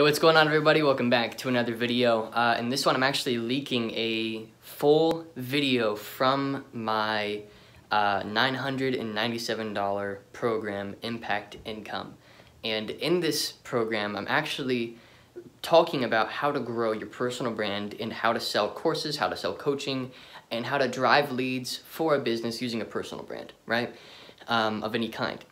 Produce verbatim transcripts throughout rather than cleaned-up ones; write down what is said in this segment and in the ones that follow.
Hey, what's going on, everybody? Welcome back to another video. Uh, in this one, I'm actually leaking a full video from my uh, nine hundred ninety-seven dollar program, Impact Income. And in this program, I'm actually talking about how to grow your personal brand and how to sell courses, how to sell coaching, and how to drive leads for a business using a personal brand, right? Um, of any kind.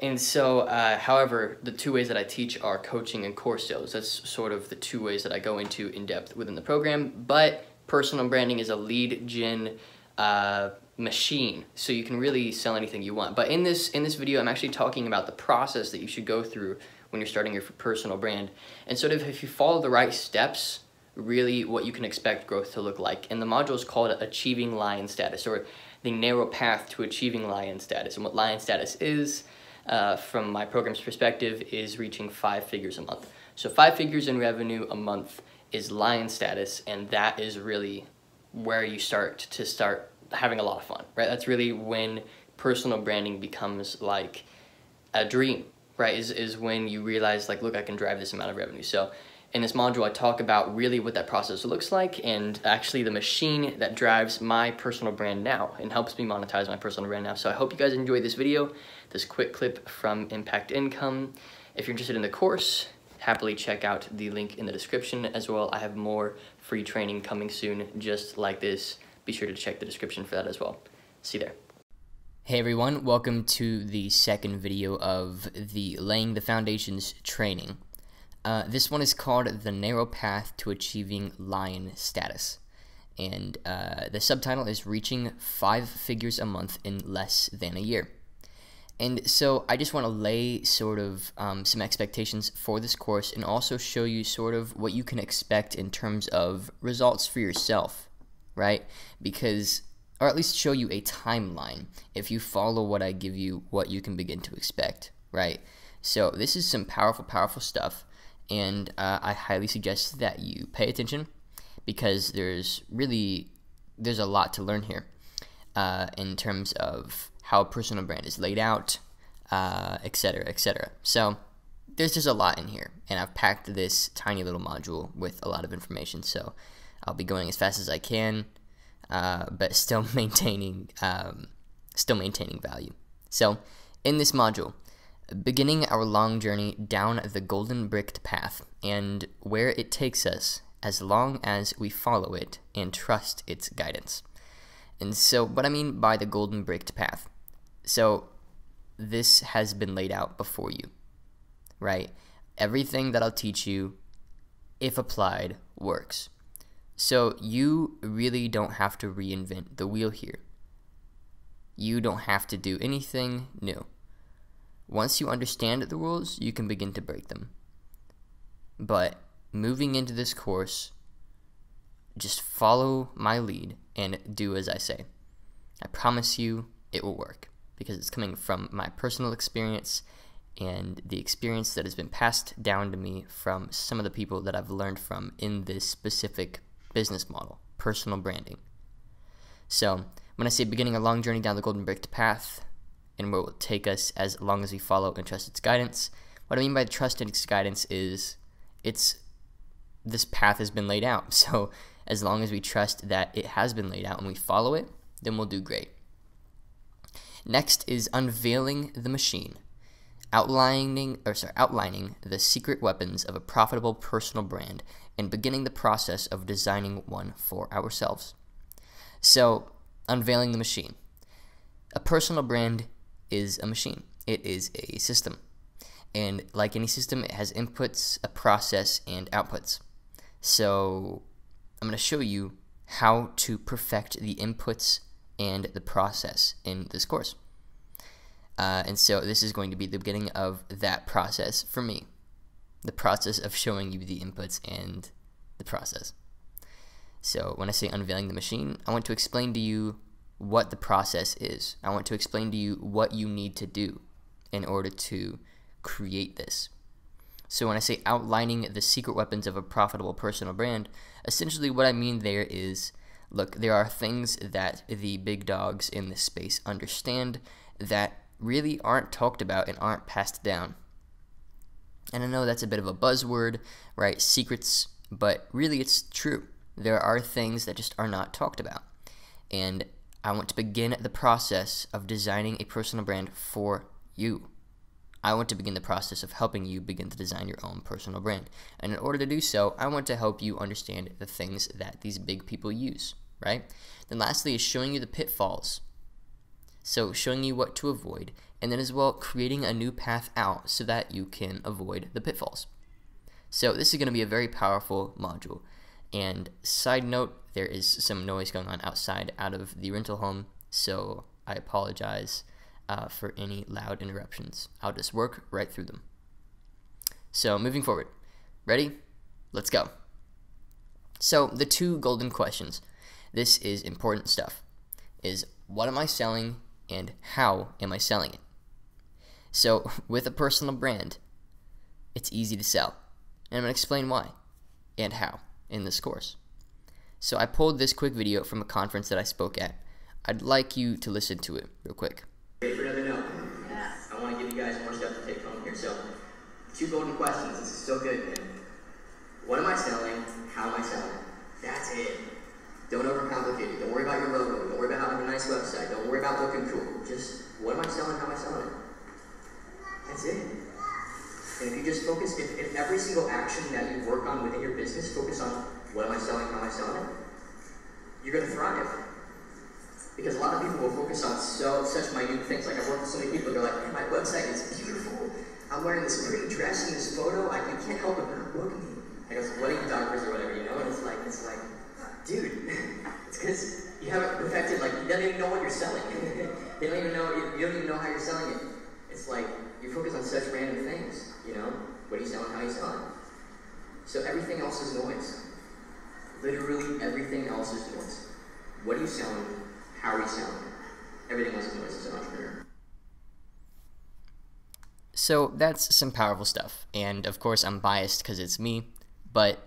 And so, uh, however, the two ways that I teach are coaching and course sales. That's sort of the two ways that I go into in depth within the program. But personal branding is a lead gen uh, machine, so you can really sell anything you want. But in this in this video, I'm actually talking about the process that you should go through when you're starting your personal brand. And sort of if you follow the right steps, really what you can expect growth to look like. And the module is called Achieving Lion Status, or the narrow path to achieving Lion Status. And what Lion Status is, Uh, from my program's perspective, is reaching five figures a month. So five figures in revenue a month is Lion Status, and that is really where you start to start having a lot of fun, right? That's really when personal branding becomes like a dream, right? Is, is when you realize, like, look, I can drive this amount of revenue. So in this module, I talk about really what that process looks like, and actually the machine that drives my personal brand now and helps me monetize my personal brand now. So I hope you guys enjoyed this video, this quick clip from Impact Income. If you're interested in the course, happily check out the link in the description as well. I have more free training coming soon just like this. Be sure to check the description for that as well. See you there. Hey everyone, welcome to the second video of the Laying the Foundations training. Uh, this one is called The Narrow Path to Achieving Lion Status, and uh, the subtitle is Reaching Five Figures a Month in Less Than a Year. And so I just want to lay sort of um, some expectations for this course, and also show you sort of what you can expect in terms of results for yourself, right? Because, or at least show you a timeline. If you follow what I give you, what you can begin to expect, right? So this is some powerful, powerful stuff. And uh, I highly suggest that you pay attention, because there's really, there's a lot to learn here uh, in terms of how a personal brand is laid out, uh, et cetera, et cetera. So there's just a lot in here, and I've packed this tiny little module with a lot of information, so I'll be going as fast as I can, uh, but still maintaining, um, still maintaining value. So in this module, beginning our long journey down the golden bricked path and where it takes us, as long as we follow it and trust its guidance. And so what I mean by the golden bricked path, so this has been laid out before you, right? Everything that I'll teach you, if applied, works. So you really don't have to reinvent the wheel here. You don't have to do anything new. Once you understand the rules, you can begin to break them. But moving into this course, just follow my lead and do as I say. I promise you it will work, because it's coming from my personal experience and the experience that has been passed down to me from some of the people that I've learned from in this specific business model, personal branding. So when I say beginning a long journey down the golden brick path, and where it will take us as long as we follow and trust its guidance. What I mean by trust and its guidance is it's this path has been laid out. So as long as we trust that it has been laid out and we follow it, then we'll do great. Next is unveiling the machine, outlining or sorry, outlining the secret weapons of a profitable personal brand, and beginning the process of designing one for ourselves. So unveiling the machine. A personal brand is a machine. It is a system. And like any system, it has inputs, a process, and outputs. So I'm going to show you how to perfect the inputs and the process in this course. Uh, and so this is going to be the beginning of that process for me, the process of showing you the inputs and the process. So when I say unveiling the machine, I want to explain to you what the process is. I want to explain to you what you need to do in order to create this. So when I say outlining the secret weapons of a profitable personal brand, essentially what I mean there is, look, there are things that the big dogs in this space understand that really aren't talked about and aren't passed down. And I know that's a bit of a buzzword, right? Secrets, but really it's true. There are things that just are not talked about. And I want to begin the process of designing a personal brand for you. I want to begin the process of helping you begin to design your own personal brand. And in order to do so, I want to help you understand the things that these big people use, right? Then lastly is showing you the pitfalls. So showing you what to avoid, and then as well creating a new path out so that you can avoid the pitfalls. So this is going to be a very powerful module. And side note, there is some noise going on outside out of the rental home, so I apologize Uh, for any loud interruptions. I'll just work right through them. So moving forward, ready? Let's go. So the two golden questions, this is important stuff, is what am I selling and how am I selling it? So with a personal brand, it's easy to sell, and I'm going to explain why and how in this course. So I pulled this quick video from a conference that I spoke at. I'd like you to listen to it real quick. Ready for another note? Yeah. I want to give you guys more stuff to take home here. So, two golden questions. This is so good, man. What am I selling? How am I selling? That's it. Don't overcomplicate it. Don't worry about your logo. Don't worry about having a nice website. Don't worry about looking cool. Just, what am I selling? How am I selling it? That's it. And if you just focus, if, if every single action that you work on within your business, focus on what am I selling? How am I selling it? You're going to thrive. Because a lot of people will focus on so such minute things. Like I've worked with so many people, they're like, man, my website is beautiful. I'm wearing this pretty dress in this photo. I can't help but not look at me. I guess wedding photographers or whatever, you know? And it's like, it's like, dude, it's because you haven't perfected, like, you don't even know what you're selling. They don't even know, you, you don't even know how you're selling it. It's like, you focus on such random things, you know? What are you selling, how are you selling? So everything else is noise. Literally everything else is noise. What are you selling? How are you selling? Everything else is noise as an entrepreneur. So that's some powerful stuff. And of course I'm biased because it's me, but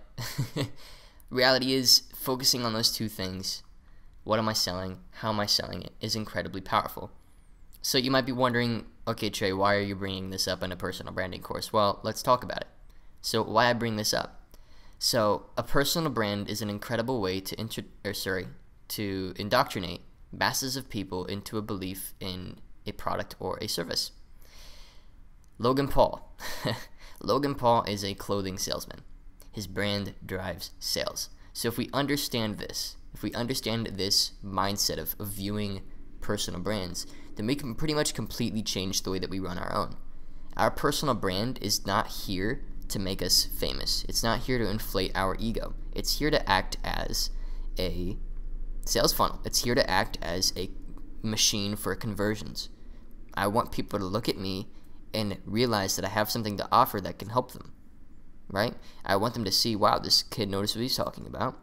reality is focusing on those two things, what am I selling, how am I selling it, is incredibly powerful. So you might be wondering, okay Trey, why are you bringing this up in a personal branding course? Well, let's talk about it. So why I bring this up? So a personal brand is an incredible way to, intro or sorry, to indoctrinate masses of people into a belief in a product or a service. Logan Paul. Logan Paul is a clothing salesman. His brand drives sales. So if we understand this, if we understand this mindset of, of viewing personal brands, then we can pretty much completely change the way that we run our own. Our personal brand is not here to make us famous. It's not here to inflate our ego. It's here to act as a sales funnel. It's here to act as a machine for conversions. I want people to look at me and realize that I have something to offer that can help them, right? I want them to see, wow, this kid noticed what he's talking about.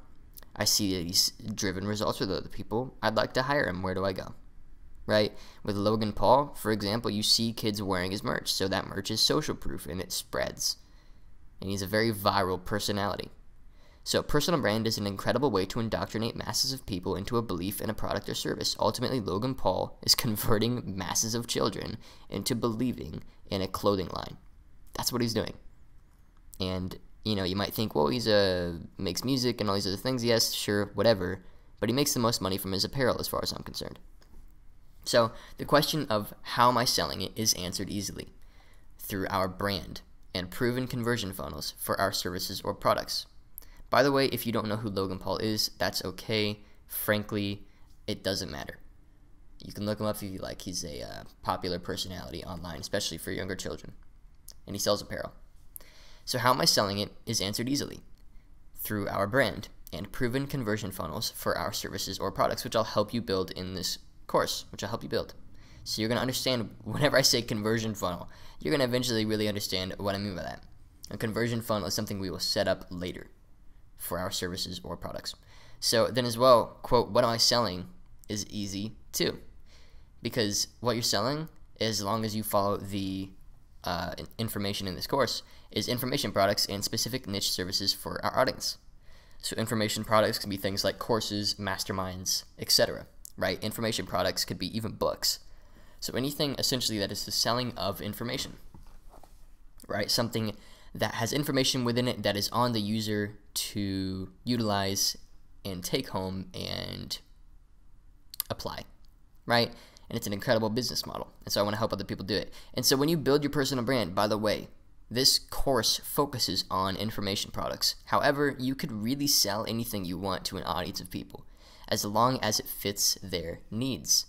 I see that he's driven results with other people. I'd like to hire him. Where do I go, right? With Logan Paul, for example, you see kids wearing his merch, so that merch is social proof and it spreads. And he's a very viral personality. So personal brand is an incredible way to indoctrinate masses of people into a belief in a product or service. Ultimately, Logan Paul is converting masses of children into believing in a clothing line. That's what he's doing. And, you know, you might think, well, he's a, makes music and all these other things. Yes, sure, whatever. But he makes the most money from his apparel as far as I'm concerned. So the question of how am I selling it is answered easily through our brand and proven conversion funnels for our services or products. By the way, if you don't know who Logan Paul is, that's okay. Frankly, it doesn't matter. You can look him up if you like. He's a uh, popular personality online, especially for younger children. And he sells apparel. So how am I selling it is answered easily through our brand and proven conversion funnels for our services or products, which I'll help you build in this course, which I'll help you build. So you're going to understand whenever I say conversion funnel, you're going to eventually really understand what I mean by that. A conversion funnel is something we will set up later for our services or products. So then as well, quote, what am I selling is easy too, because what you're selling, as long as you follow the uh, information in this course, is information products and specific niche services for our audience. So information products can be things like courses, masterminds, et cetera, right? Information products could be even books. So anything essentially that is the selling of information, right? Something that has information within it that is on the user to utilize and take home and apply, right? And it's an incredible business model. And so I want to help other people do it. And so when you build your personal brand, by the way, this course focuses on information products. However, you could really sell anything you want to an audience of people as long as it fits their needs,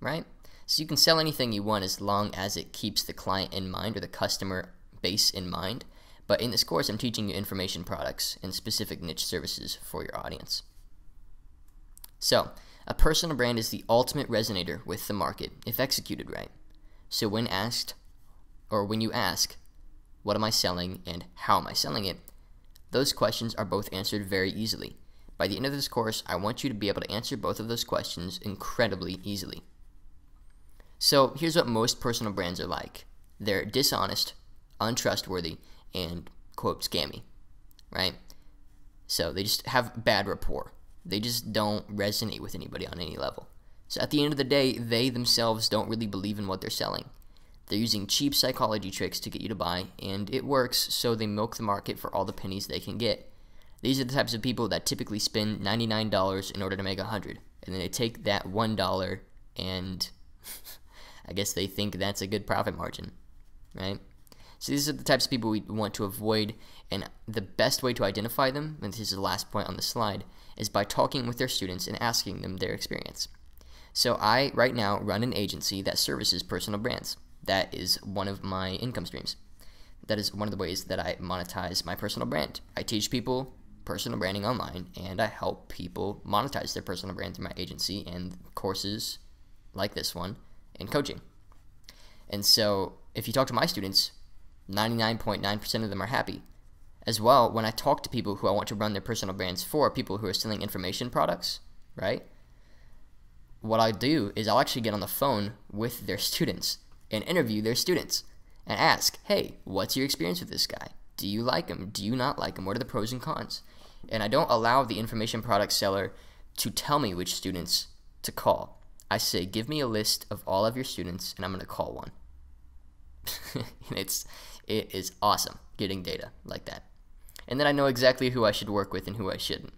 right? So you can sell anything you want as long as it keeps the client in mind or the customer base in mind. But in this course, I'm teaching you information products and specific niche services for your audience. So a personal brand is the ultimate resonator with the market if executed right. So when asked, or when you ask, what am I selling and how am I selling it? Those questions are both answered very easily. By the end of this course, I want you to be able to answer both of those questions incredibly easily. So here's what most personal brands are like. They're dishonest, untrustworthy, and quote scammy, right? So they just have bad rapport. They just don't resonate with anybody on any level. So at the end of the day, they themselves don't really believe in what they're selling. They're using cheap psychology tricks to get you to buy, and it works, so they milk the market for all the pennies they can get. These are the types of people that typically spend ninety-nine dollars in order to make one hundred dollars, and then they take that one dollar and I guess they think that's a good profit margin, right? So these are the types of people we want to avoid, and the best way to identify them, and this is the last point on the slide, is by talking with their students and asking them their experience. So I, right now, run an agency that services personal brands. That is one of my income streams. That is one of the ways that I monetize my personal brand. I teach people personal branding online, and I help people monetize their personal brand through my agency and courses like this one and coaching. And so if you talk to my students, ninety-nine point nine percent of them are happy. As well, when I talk to people who I want to run their personal brands for, people who are selling information products, right? What I do is I'll actually get on the phone with their students and interview their students and ask, hey, what's your experience with this guy? Do you like him? Do you not like him? What are the pros and cons? And I don't allow the information product seller to tell me which students to call. I say, give me a list of all of your students and I'm gonna call one. And it's, it is awesome getting data like that. And then I know exactly who I should work with and who I shouldn't.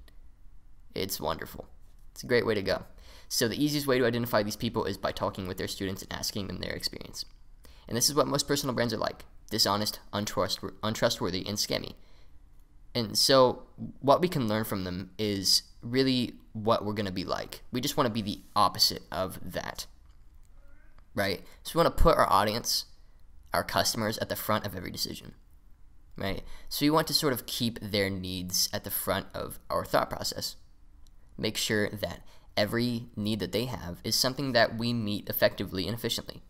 It's wonderful. It's a great way to go. So the easiest way to identify these people is by talking with their students and asking them their experience. And this is what most personal brands are like: dishonest, untrustworthy, untrustworthy, and scammy. And so what we can learn from them is really what we're going to be like. We just want to be the opposite of that, right? So we want to put our audience, our customers, at the front of every decision, right? So we want to sort of keep their needs at the front of our thought process. Make sure that every need that they have is something that we meet effectively and efficiently.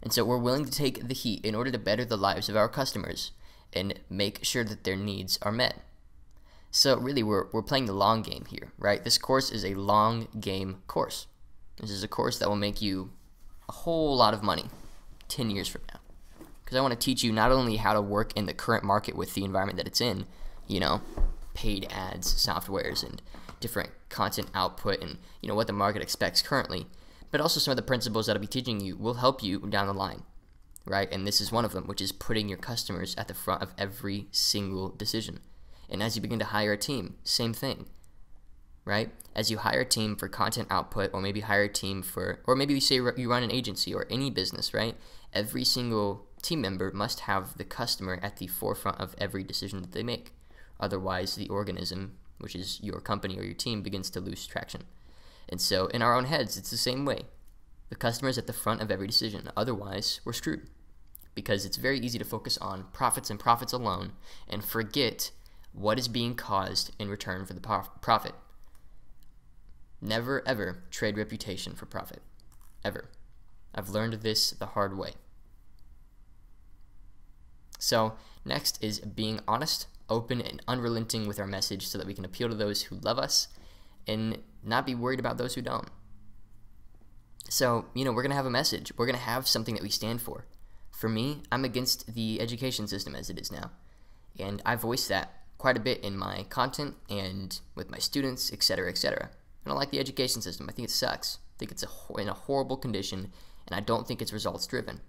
And so we're willing to take the heat in order to better the lives of our customers and make sure that their needs are met. So really, we're, we're playing the long game here, right? This course is a long game course. This is a course that will make you a whole lot of money ten years from now. Because I want to teach you not only how to work in the current market with the environment that it's in, you know, paid ads, softwares, and different content output, and you know what the market expects currently, but also some of the principles that I'll be teaching you will help you down the line, right? And this is one of them, which is putting your customers at the front of every single decision. And as you begin to hire a team, same thing, right? As you hire a team for content output, or maybe hire a team for, or maybe you say you run an agency or any business, right? Every single team member must have the customer at the forefront of every decision that they make. Otherwise, the organism, which is your company or your team, begins to lose traction. And so in our own heads, it's the same way. The customer is at the front of every decision. Otherwise, we're screwed, because it's very easy to focus on profits and profits alone and forget what is being caused in return for the profit. Never, ever trade reputation for profit, ever. I've learned this the hard way. So next is being honest, open, and unrelenting with our message so that we can appeal to those who love us and not be worried about those who don't. So, you know, we're going to have a message. We're going to have something that we stand for. For me, I'm against the education system as it is now. And I voice that quite a bit in my content and with my students, et cetera, et cetera. I don't like the education system. I think it sucks. I think it's a, in a horrible condition, and I don't think it's results driven.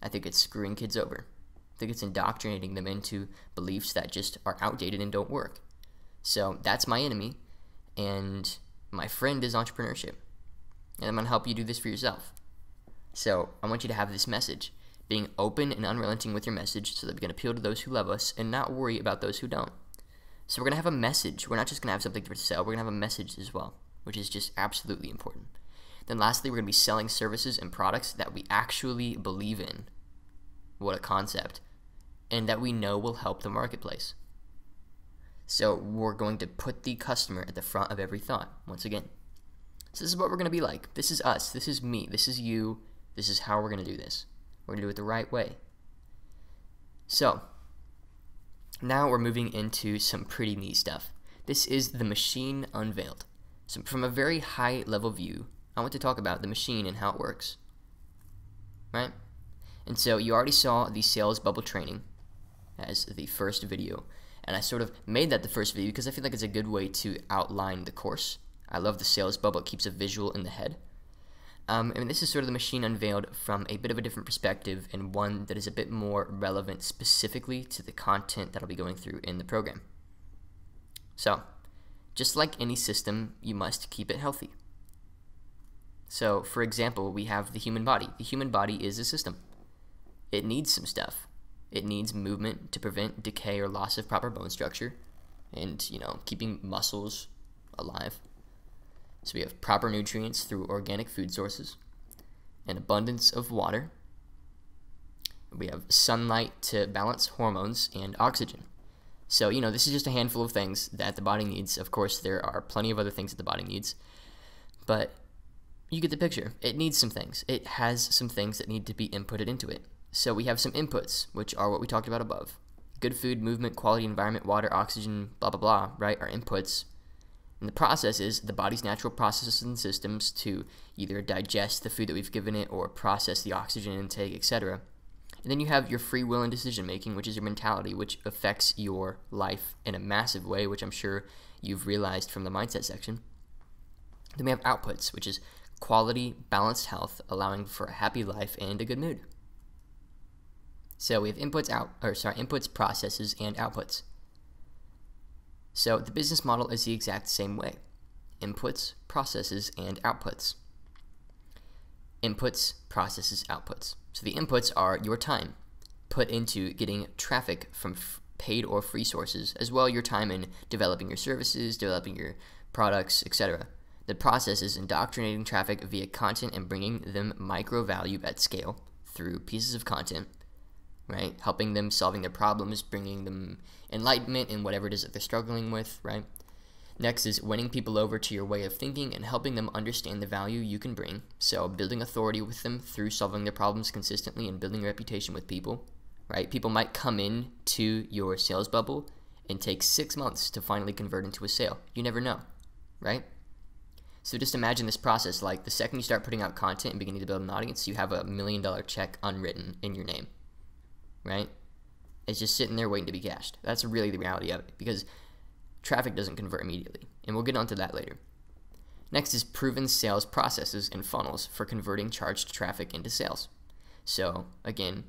I think it's screwing kids over. I think it's indoctrinating them into beliefs that just are outdated and don't work. So that's my enemy, and my friend is entrepreneurship. And I'm going to help you do this for yourself. So I want you to have this message, being open and unrelenting with your message so that we can appeal to those who love us and not worry about those who don't. So we're going to have a message. We're not just going to have something to sell. We're going to have a message as well, which is just absolutely important. Then lastly, we're going to be selling services and products that we actually believe in. What a concept. And that we know will help the marketplace. So we're going to put the customer at the front of every thought, once again. So this is what we're going to be like. This is us. This is me. This is you. This is how we're going to do this. We're going to do it the right way. So now we're moving into some pretty neat stuff. This is the machine unveiled. So from a very high level view, I want to talk about the machine and how it works, right? And so you already saw the sales bubble training as the first video, and I sort of made that the first video because I feel like it's a good way to outline the course. I love the sales bubble. It keeps a visual in the head. Um, and this is sort of the machine unveiled from a bit of a different perspective, and one that is a bit more relevant specifically to the content that I'll be going through in the program. So just like any system, you must keep it healthy. So for example, we have the human body. The human body is a system. It needs some stuff. It needs movement to prevent decay or loss of proper bone structure, and, you know, keeping muscles alive. So we have proper nutrients through organic food sources, an abundance of water. We have sunlight to balance hormones and oxygen. So, you know, this is just a handful of things that the body needs. Of course, there are plenty of other things that the body needs, but you get the picture. It needs some things. It has some things that need to be inputted into it. So we have some inputs, which are what we talked about above. Good food, movement, quality, environment, water, oxygen, blah, blah, blah, right, are inputs. And the process is the body's natural processes and systems to either digest the food that we've given it or process the oxygen intake, et cetera. And then you have your free will and decision-making, which is your mentality, which affects your life in a massive way, which I'm sure you've realized from the mindset section. Then we have outputs, which is quality, balanced health, allowing for a happy life and a good mood. So we have inputs, out, or sorry, inputs, processes, and outputs. So the business model is the exact same way. Inputs, processes, and outputs. Inputs, processes, outputs. So the inputs are your time put into getting traffic from f paid or free sources, as well your time in developing your services, developing your products, et cetera. The process is indoctrinating traffic via content and bringing them micro value at scale through pieces of content, right? Helping them, solving their problems, bringing them enlightenment in whatever it is that they're struggling with, right? Next is winning people over to your way of thinking and helping them understand the value you can bring. So building authority with them through solving their problems consistently and building a reputation with people, right? People might come in to your sales bubble and take six months to finally convert into a sale. You never know, right? So just imagine this process, like the second you start putting out content and beginning to build an audience, you have a million dollar check unwritten in your name, right? It's just sitting there waiting to be cashed. That's really the reality of it, because traffic doesn't convert immediately, and we'll get onto that later. Next is proven sales processes and funnels for converting charged traffic into sales. So again,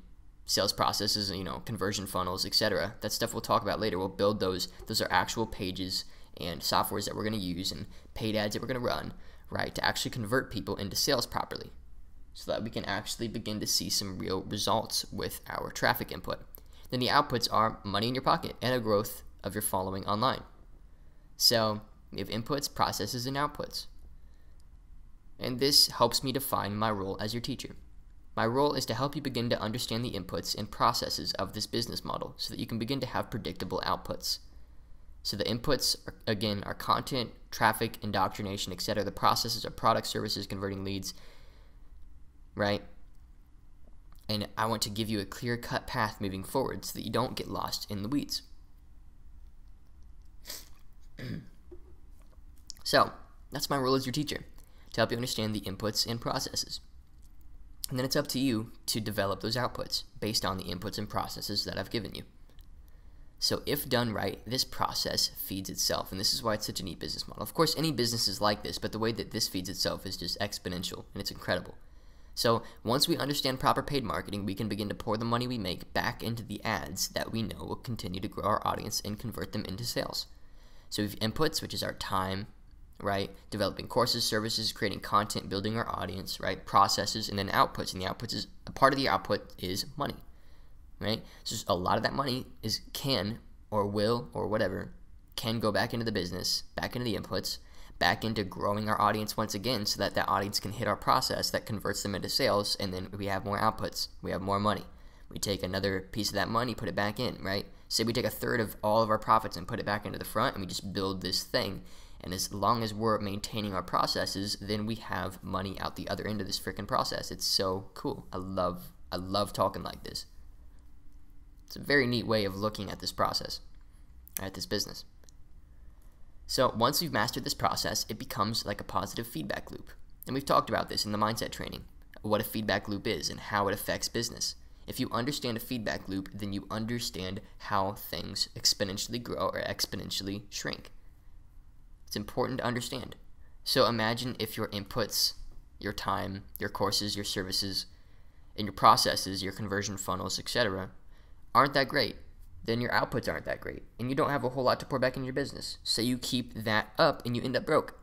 sales processes, you know, conversion funnels, et cetera. That stuff we'll talk about later. We'll build those. Those are actual pages and softwares that we're going to use and paid ads that we're going to run, right, to actually convert people into sales properly, so that we can actually begin to see some real results with our traffic input. Then the outputs are money in your pocket and a growth of your following online. So we have inputs, processes, and outputs. And this helps me define my role as your teacher. My role is to help you begin to understand the inputs and processes of this business model so that you can begin to have predictable outputs. So the inputs, are, again, are content, traffic, indoctrination, et cetera. The processes are products, services, converting leads, right? And I want to give you a clear-cut path moving forward so that you don't get lost in the weeds. So that's my role as your teacher, to help you understand the inputs and processes. And then it's up to you to develop those outputs based on the inputs and processes that I've given you. So if done right, this process feeds itself, and this is why it's such a neat business model. Of course, any business is like this, but the way that this feeds itself is just exponential, and it's incredible. So once we understand proper paid marketing, we can begin to pour the money we make back into the ads that we know will continue to grow our audience and convert them into sales. So we have inputs, which is our time, right? Developing courses, services, creating content, building our audience, right? Processes, and then outputs. And the outputs is, a part of the output is money, right? So a lot of that money is can or will or whatever can go back into the business, back into the inputs, back into growing our audience once again so that that audience can hit our process that converts them into sales, and then we have more outputs. We have more money. We take another piece of that money, put it back in, right? Say we take a third of all of our profits and put it back into the front, and we just build this thing. And as long as we're maintaining our processes, then we have money out the other end of this freaking process. It's so cool. I love, I love talking like this. It's a very neat way of looking at this process, at this business. So once we've mastered this process, it becomes like a positive feedback loop. And we've talked about this in the mindset training, what a feedback loop is and how it affects business. If you understand a feedback loop, then you understand how things exponentially grow or exponentially shrink. It's important to understand. So imagine if your inputs, your time, your courses, your services, and your processes, your conversion funnels, et cetera aren't that great. Then your outputs aren't that great, and you don't have a whole lot to pour back in your business. So you keep that up, and you end up broke.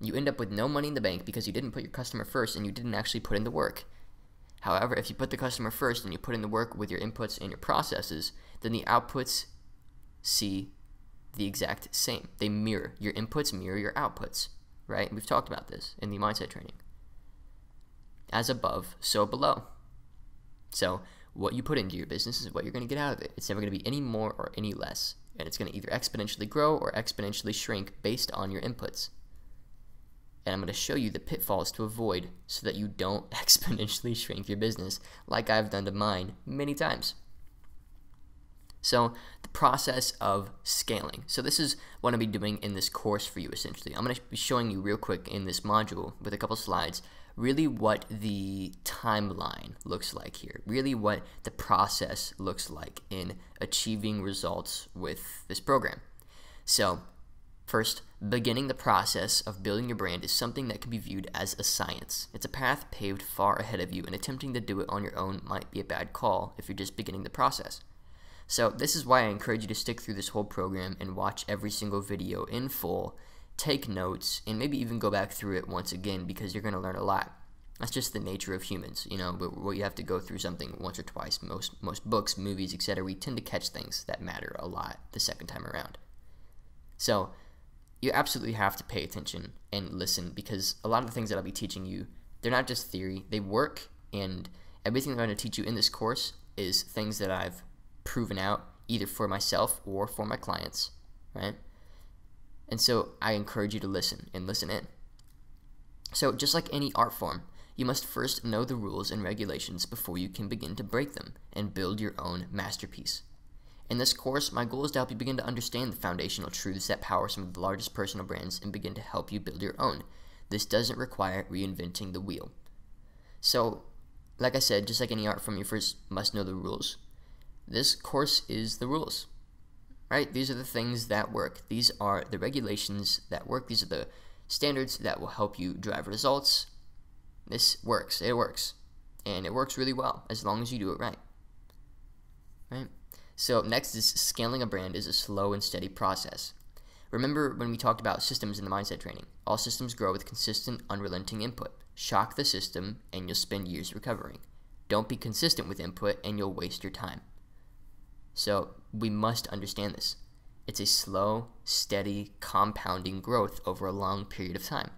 You end up with no money in the bank because you didn't put your customer first, and you didn't actually put in the work. However, if you put the customer first and you put in the work with your inputs and your processes, then the outputs see the exact same. They mirror. Your inputs mirror your outputs, right? We've talked about this in the mindset training. As above, so below. So what you put into your business is what you're going to get out of it. It's never going to be any more or any less, and it's going to either exponentially grow or exponentially shrink based on your inputs. And I'm going to show you the pitfalls to avoid so that you don't exponentially shrink your business like I've done to mine many times. So the process of scaling. So this is what I'll be doing in this course for you essentially. I'm going to be showing you real quick in this module with a couple slides really what the timeline looks like here, really what the process looks like in achieving results with this program. So first, beginning the process of building your brand is something that can be viewed as a science. It's a path paved far ahead of you, and attempting to do it on your own might be a bad call if you're just beginning the process. So this is why I encourage you to stick through this whole program and watch every single video in full, take notes, and maybe even go back through it once again, because you're going to learn a lot. That's just the nature of humans, you know, where you have to go through something once or twice. Most, most books, movies, et cetera, we tend to catch things that matter a lot the second time around. So you absolutely have to pay attention and listen, because a lot of the things that I'll be teaching you, they're not just theory, they work, and everything that I'm going to teach you in this course is things that I've proven out either for myself or for my clients, right? And so I encourage you to listen and listen in. So just like any art form, you must first know the rules and regulations before you can begin to break them and build your own masterpiece. In this course, my goal is to help you begin to understand the foundational truths that power some of the largest personal brands and begin to help you build your own. This doesn't require reinventing the wheel. So, like I said, just like any art form, you first must know the rules. This course is the rules. Right? These are the things that work. These are the regulations that work. These are the standards that will help you drive results. This works. It works. And it works really well as long as you do it right. Right? So next is scaling a brand is a slow and steady process. Remember when we talked about systems in the mindset training. All systems grow with consistent, unrelenting input. Shock the system and you'll spend years recovering. Don't be consistent with input and you'll waste your time. So we must understand this. It's a slow, steady, compounding growth over a long period of time.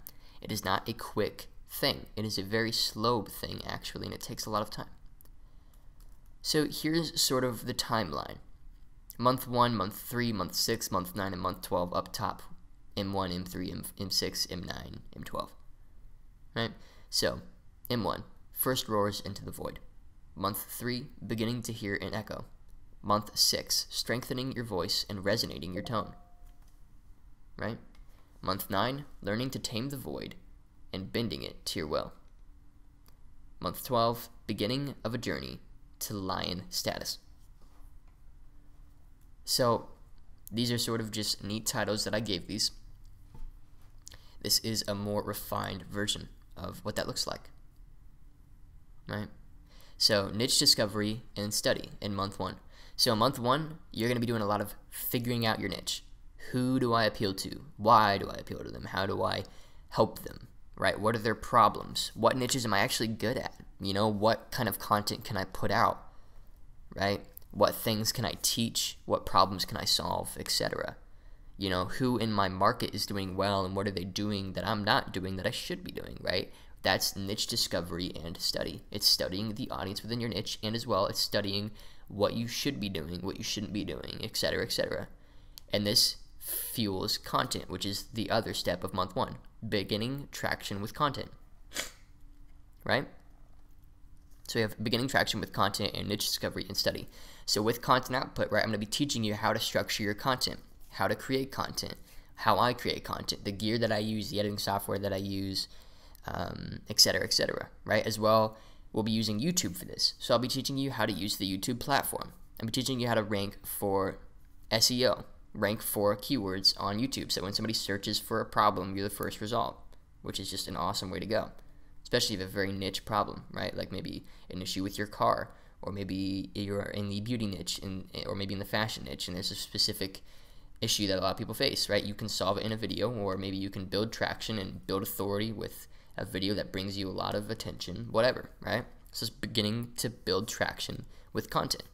It is not a quick thing. It is a very slow thing, actually, and it takes a lot of time. So here's sort of the timeline. Month one, month three, month six, month nine, and month twelve up top. M one, M three, M six, M nine, M twelve. Right? So M one, first roars into the void. Month three, beginning to hear an echo. Month six, strengthening your voice and resonating your tone, right? Month nine, learning to tame the void and bending it to your will. Month twelve, beginning of a journey to lion status. So these are sort of just neat titles that I gave these. This is a more refined version of what that looks like. right? So niche discovery and study in month one. So month one, you're going to be doing a lot of figuring out your niche. Who do I appeal to? Why do I appeal to them? How do I help them, right? What are their problems? What niches am I actually good at? You know, what kind of content can I put out, right? What things can I teach? What problems can I solve, et cetera. You know, who in my market is doing well and what are they doing that I'm not doing that I should be doing, right? That's niche discovery and study. It's studying the audience within your niche, and as well, it's studying what you should be doing, what you shouldn't be doing, et cetera, et cetera. And this fuels content, which is the other step of month one, beginning traction with content, right? So we have beginning traction with content and niche discovery and study. So with content output, right, I'm going to be teaching you how to structure your content, how to create content, how I create content, the gear that I use, the editing software that I use, um, et cetera, et cetera, right? As well, we'll be using YouTube for this. So I'll be teaching you how to use the YouTube platform. I'll be teaching you how to rank for S E O, rank for keywords on YouTube. So when somebody searches for a problem, you're the first result, which is just an awesome way to go, especially if you have a very niche problem, right? Like maybe an issue with your car, or maybe you're in the beauty niche, and or maybe in the fashion niche, and there's a specific issue that a lot of people face, right? You can solve it in a video, or maybe you can build traction and build authority with a video that brings you a lot of attention, whatever, right? So it's beginning to build traction with content.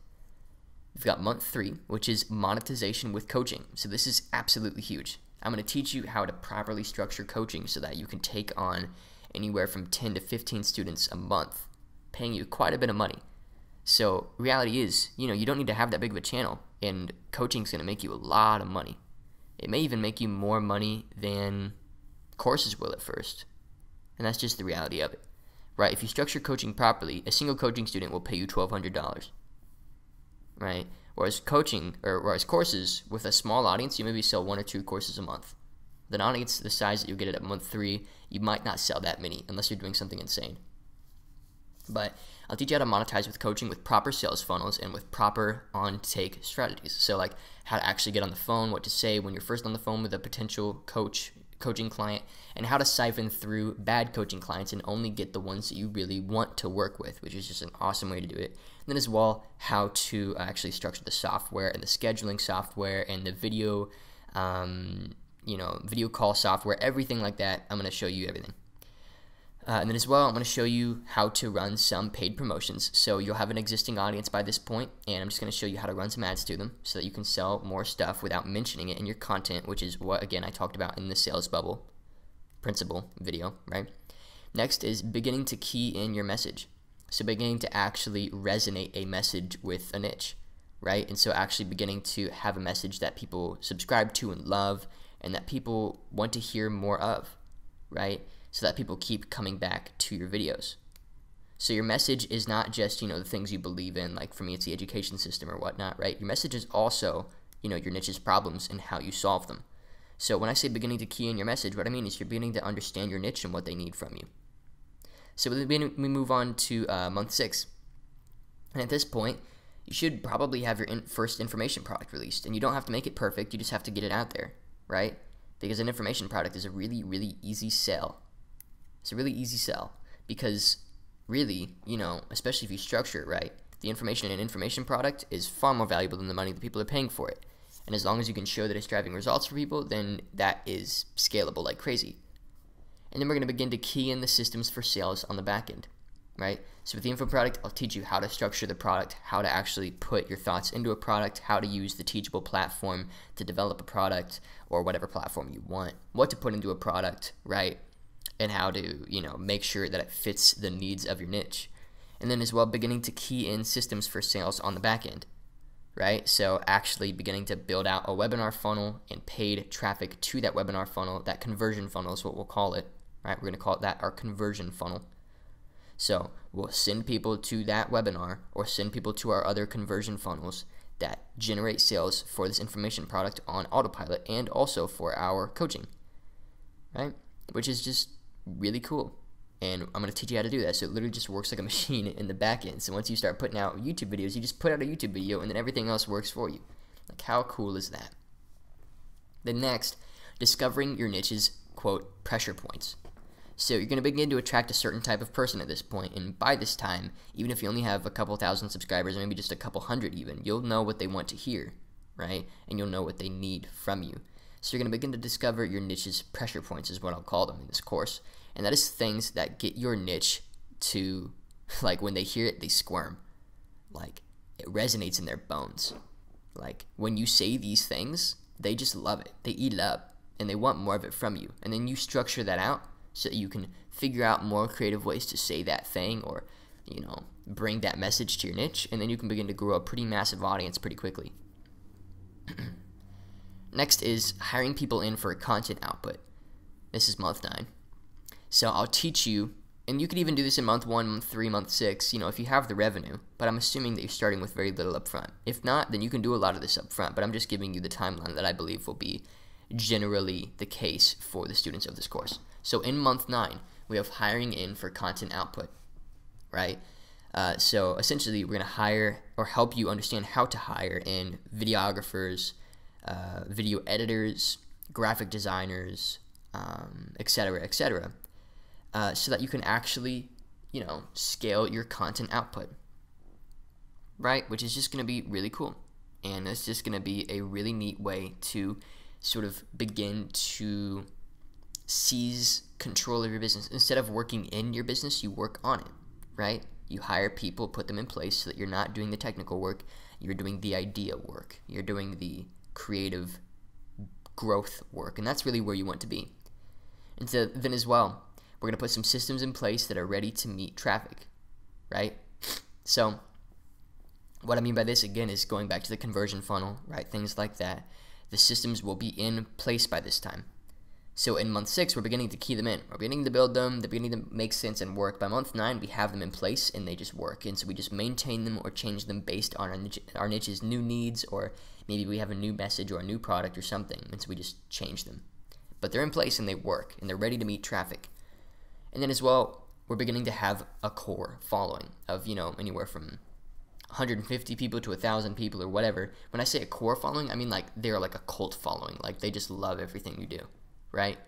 We've got month three, which is monetization with coaching. So this is absolutely huge. I'm going to teach you how to properly structure coaching so that you can take on anywhere from ten to fifteen students a month, paying you quite a bit of money. So reality is, you know, you don't need to have that big of a channel, and coaching is going to make you a lot of money. It may even make you more money than courses will at first. And that's just the reality of it, right? If you structure coaching properly, a single coaching student will pay you twelve hundred dollars, right? Whereas coaching, or whereas courses with a small audience, you maybe sell one or two courses a month. The audience, the size that you'll get at month three, you might not sell that many unless you're doing something insane. But I'll teach you how to monetize with coaching with proper sales funnels and with proper on-take strategies. So like how to actually get on the phone, what to say when you're first on the phone with a potential coach, coaching client, and how to siphon through bad coaching clients and only get the ones that you really want to work with, which is just an awesome way to do it. And then as well, how to actually structure the software and the scheduling software and the video, um, you know, video call software, everything like that. I'm going to show you everything. Uh, and then as well, I'm going to show you how to run some paid promotions. So you'll have an existing audience by this point, and I'm just going to show you how to run some ads to them so that you can sell more stuff without mentioning it in your content, which is what, again, I talked about in the sales bubble principle video, right? Next is beginning to key in your message. So beginning to actually resonate a message with a niche, right? And so actually beginning to have a message that people subscribe to and love and that people want to hear more of, right? So that people keep coming back to your videos. So your message is not just, you know, the things you believe in, like for me it's the education system or whatnot, right? Your message is also, you know, your niche's problems and how you solve them. So when I say beginning to key in your message, what I mean is you're beginning to understand your niche and what they need from you. So we move on to uh, month six. And at this point, you should probably have your in first information product released, and you don't have to make it perfect, you just have to get it out there, right? Because an information product is a really, really easy sell. It's a really easy sell because really, you know, especially if you structure it right, the information in an information product is far more valuable than the money that people are paying for it. And as long as you can show that it's driving results for people, then that is scalable like crazy. And then we're going to begin to key in the systems for sales on the back end, right? So with the info product, I'll teach you how to structure the product, how to actually put your thoughts into a product, how to use the Teachable platform to develop a product or whatever platform you want, what to put into a product, right? And how to, you know, make sure that it fits the needs of your niche. And then as well, beginning to key in systems for sales on the back end, right? So actually beginning to build out a webinar funnel and paid traffic to that webinar funnel. That conversion funnel is what we'll call it, right? We're going to call it that, our conversion funnel. So we'll send people to that webinar or send people to our other conversion funnels that generate sales for this information product on autopilot and also for our coaching, right? Which is just really cool, and I'm going to teach you how to do that. So it literally just works like a machine in the back end. So once you start putting out YouTube videos, you just put out a YouTube video and then everything else works for you. Like, how cool is that? Then next, discovering your niche's, quote, pressure points. So you're going to begin to attract a certain type of person at this point, and by this time, even if you only have a couple thousand subscribers, or maybe just a couple hundred even, you'll know what they want to hear, right? And you'll know what they need from you. So you're going to begin to discover your niche's pressure points is what I'll call them in this course. And that is things that get your niche to, like, when they hear it, they squirm. Like, it resonates in their bones. Like, when you say these things, they just love it. They eat it up, and they want more of it from you. And then you structure that out so that you can figure out more creative ways to say that thing, or, you know, bring that message to your niche. And then you can begin to grow a pretty massive audience pretty quickly. Next is hiring people in for content output. This is month nine. So I'll teach you, and you could even do this in month one, month three, month six, you know, if you have the revenue, but I'm assuming that you're starting with very little up front. If not, then you can do a lot of this up front, but I'm just giving you the timeline that I believe will be generally the case for the students of this course. So in month nine, we have hiring in for content output, right? Uh, so essentially, we're going to hire or help you understand how to hire in videographers, uh, video editors, graphic designers, um, et cetera, et cetera. Uh, so that you can actually, you know, scale your content output, right? Which is just going to be really cool. And it's just going to be a really neat way to sort of begin to seize control of your business. Instead of working in your business, you work on it, right? You hire people, put them in place so that you're not doing the technical work. You're doing the idea work. You're doing the creative growth work. And that's really where you want to be. And so then as well, we're going to put some systems in place that are ready to meet traffic, right? So what I mean by this, again, is going back to the conversion funnel, right? Things like that. The systems will be in place by this time. So in month six, we're beginning to key them in. We're beginning to build them. They're beginning to make sense and work. By month nine, we have them in place, and they just work. And so we just maintain them or change them based on our, niche, our niche's new needs, or maybe we have a new message or a new product or something, and so we just change them. But they're in place, and they work, and they're ready to meet traffic. And then as well, we're beginning to have a core following of, you know, anywhere from one hundred fifty people to one thousand people or whatever. When I say a core following, I mean like they're like a cult following. Like they just love everything you do, right?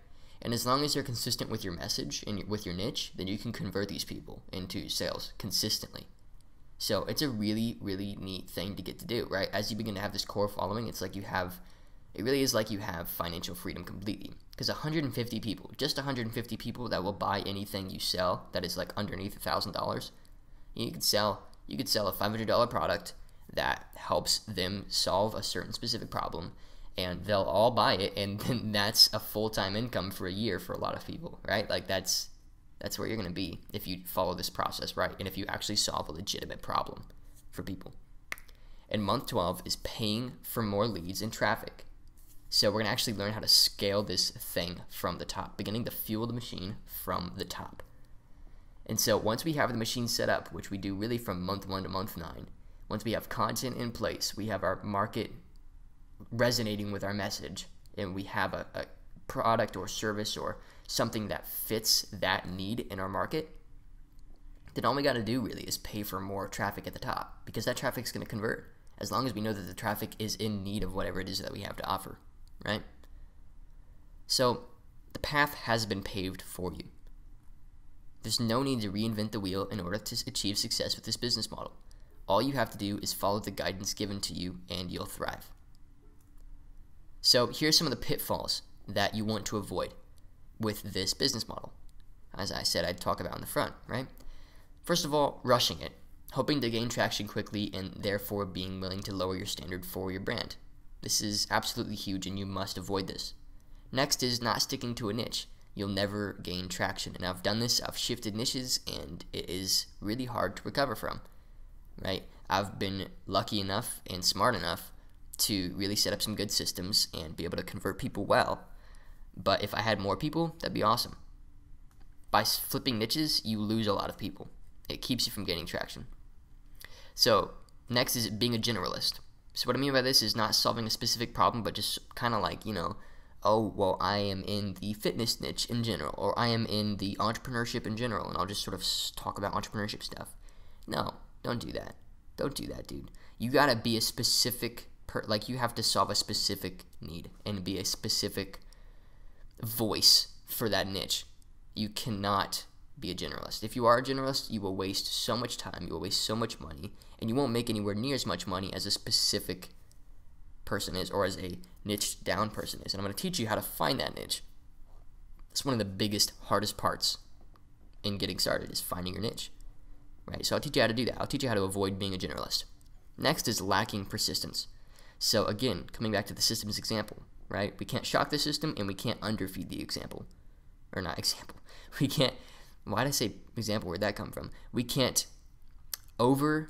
And as long as you're consistent with your message and with your niche, then you can convert these people into sales consistently. So it's a really, really neat thing to get to do, right? As you begin to have this core following, it's like you have... It really is like you have financial freedom completely, because one hundred fifty people, just one hundred fifty people that will buy anything you sell that is like underneath a thousand dollars. You could sell, you could sell a five hundred dollar product that helps them solve a certain specific problem, and they'll all buy it, and then that's a full-time income for a year for a lot of people, right? Like that's that's where you're going to be if you follow this process, right? And if you actually solve a legitimate problem for people. And month twelve is paying for more leads and traffic. So we're going to actually learn how to scale this thing from the top, beginning to fuel the machine from the top. And so once we have the machine set up, which we do really from month one to month nine, once we have content in place, we have our market resonating with our message, and we have a, a product or service or something that fits that need in our market, then all we got to do really is pay for more traffic at the top, because that traffic's going to convert as long as we know that the traffic is in need of whatever it is that we have to offer. Right? So the path has been paved for you. There's no need to reinvent the wheel in order to achieve success with this business model. All you have to do is follow the guidance given to you, and you'll thrive. So here's some of the pitfalls that you want to avoid with this business model, as I said I'd talk about in the front, right? First of all, rushing it, hoping to gain traction quickly, and therefore being willing to lower your standard for your brand. This is absolutely huge, and you must avoid this. Next is not sticking to a niche. You'll never gain traction, and I've done this. I've shifted niches, and it is really hard to recover from, right? I've been lucky enough and smart enough to really set up some good systems and be able to convert people well, but if I had more people, that'd be awesome. By flipping niches, you lose a lot of people. It keeps you from gaining traction. So next is being a generalist. So what I mean by this is not solving a specific problem, but just kind of like, you know, oh, well, I am in the fitness niche in general, or I am in the entrepreneurship in general, and I'll just sort of talk about entrepreneurship stuff. No, don't do that. Don't do that, dude. You got to be a specific, per like you have to solve a specific need and be a specific voice for that niche. You cannot be a generalist. If you are a generalist, you will waste so much time, you will waste so much money, and you won't make anywhere near as much money as a specific person is, or as a niche down person is. And I'm going to teach you how to find that niche. It's one of the biggest, hardest parts in getting started, is finding your niche, right? So I'll teach you how to do that. I'll teach you how to avoid being a generalist. Next is lacking persistence. So again, coming back to the systems example, right? We can't shock the system, and we can't underfeed the example. Or not example. We can't, why did I say example? Where'd that come from? We can't overfeed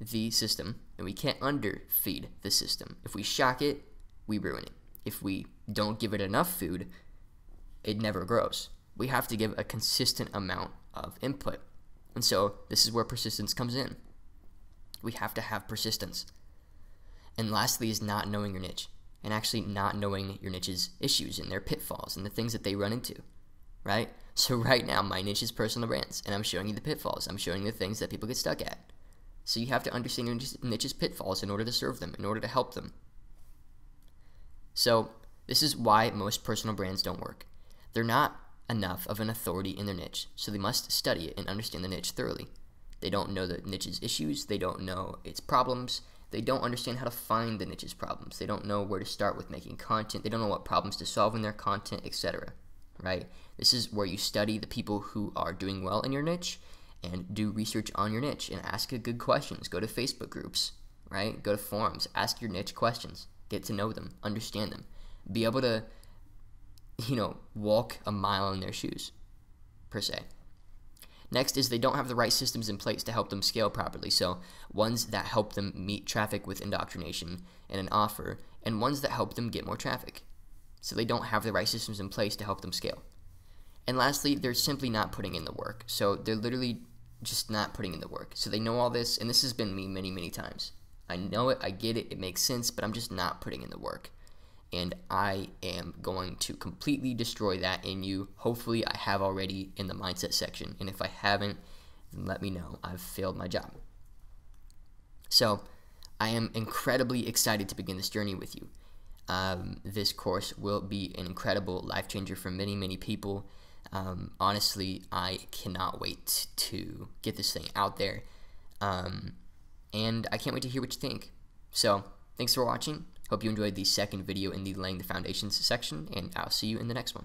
the system, and we can't underfeed the system. If we shock it, we ruin it. If we don't give it enough food, it never grows. We have to give a consistent amount of input. And so this is where persistence comes in. We have to have persistence. And lastly is not knowing your niche, and actually not knowing your niche's issues and their pitfalls and the things that they run into, right? So right now, my niche is personal brands, and I'm showing you the pitfalls. I'm showing you the things that people get stuck at. So you have to understand your niche's pitfalls in order to serve them, in order to help them. So this is why most personal brands don't work. They're not enough of an authority in their niche, so they must study it and understand the niche thoroughly. They don't know the niche's issues. They don't know its problems. They don't understand how to find the niche's problems. They don't know where to start with making content. They don't know what problems to solve in their content, et cetera. Right? This is where you study the people who are doing well in your niche and do research on your niche and ask good questions. Go to Facebook groups, right? Go to forums. Ask your niche questions. Get to know them. Understand them. Be able to, you know, walk a mile in their shoes, per se. Next is they don't have the right systems in place to help them scale properly. So ones that help them meet traffic with indoctrination and an offer, and ones that help them get more traffic. So they don't have the right systems in place to help them scale. And lastly, they're simply not putting in the work. So they're literally just not putting in the work. So they know all this, and this has been me many, many times. I know it, I get it, it makes sense, but I'm just not putting in the work. And I am going to completely destroy that in you. Hopefully I have already in the mindset section. And if I haven't, then let me know. I've failed my job. So I am incredibly excited to begin this journey with you. Um, this course will be an incredible life changer for many, many people. Um, honestly, I cannot wait to get this thing out there. Um, and I can't wait to hear what you think. So thanks for watching. Hope you enjoyed the second video in the Laying the Foundations section, and I'll see you in the next one.